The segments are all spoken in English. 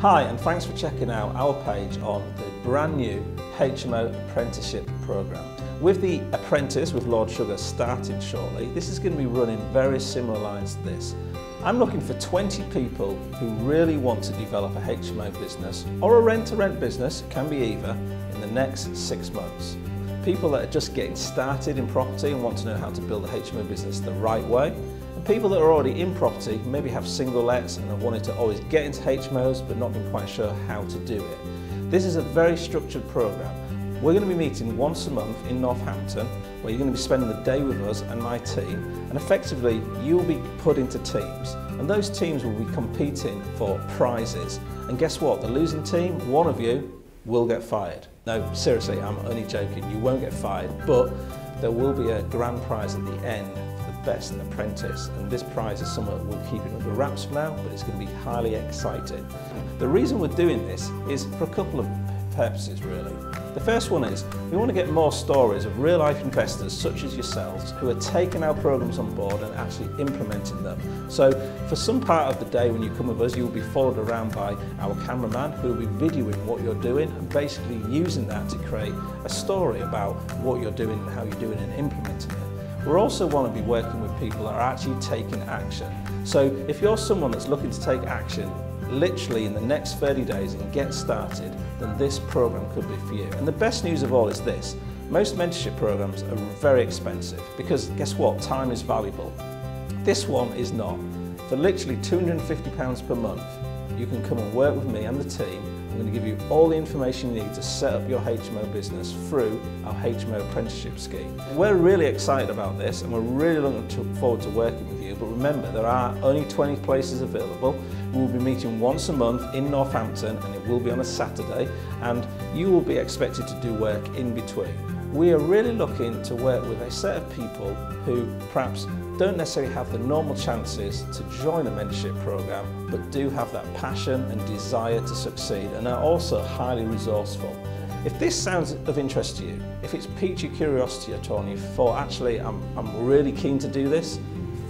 Hi, and thanks for checking out our page on the brand new HMO Apprenticeship programme. With The Apprentice with Lord Sugar started shortly, this is going to be running very similar lines to this. I'm looking for 20 people who really want to develop a HMO business or a rent-to-rent business, it can be either, in the next 6 months. People that are just getting started in property and want to know how to build a HMO business the right way. People that are already in property maybe have single lets and have wanted to always get into HMOs but not been quite sure how to do it. This is a very structured programme. We're going to be meeting once a month in Northampton, where you're going to be spending the day with us and my team, and effectively you'll be put into teams, and those teams will be competing for prizes. And guess what? The losing team, one of you, will get fired. No, seriously, I'm only joking, you won't get fired, but there will be a grand prize at the end. Best apprentice, and this prize is something we're keeping under wraps for now, but it's going to be highly exciting. The reason we're doing this is for a couple of purposes really. The first one is we want to get more stories of real life investors such as yourselves who are taking our programs on board and actually implementing them. So for some part of the day when you come with us, you'll be followed around by our cameraman who will be videoing what you're doing and basically using that to create a story about what you're doing and how you're doing and implementing it. We also want to be working with people that are actually taking action. So if you're someone that's looking to take action literally in the next 30 days and get started, then this program could be for you. And the best news of all is this, most mentorship programs are very expensive because guess what, time is valuable. This one is not. For literally £250 per month, you can come and work with me and the team. I'm going to give you all the information you need to set up your HMO business through our HMO apprenticeship scheme. We're really excited about this and we're really looking forward to working with you, but remember there are only 20 places available. We'll be meeting once a month in Northampton and it will be on a Saturday, and you will be expected to do work in between. We are really looking to work with a set of people who perhaps don't necessarily have the normal chances to join a mentorship program, but do have that passion and desire to succeed and are also highly resourceful. If this sounds of interest to you, if it's piqued your curiosity at all and you thought actually I'm really keen to do this,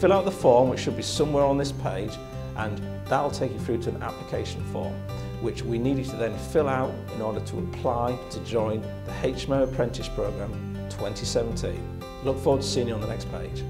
fill out the form which should be somewhere on this page, and that'll take you through to an application form, which we need you to then fill out in order to apply to join the HMO Apprentice Programme 2017. Look forward to seeing you on the next page.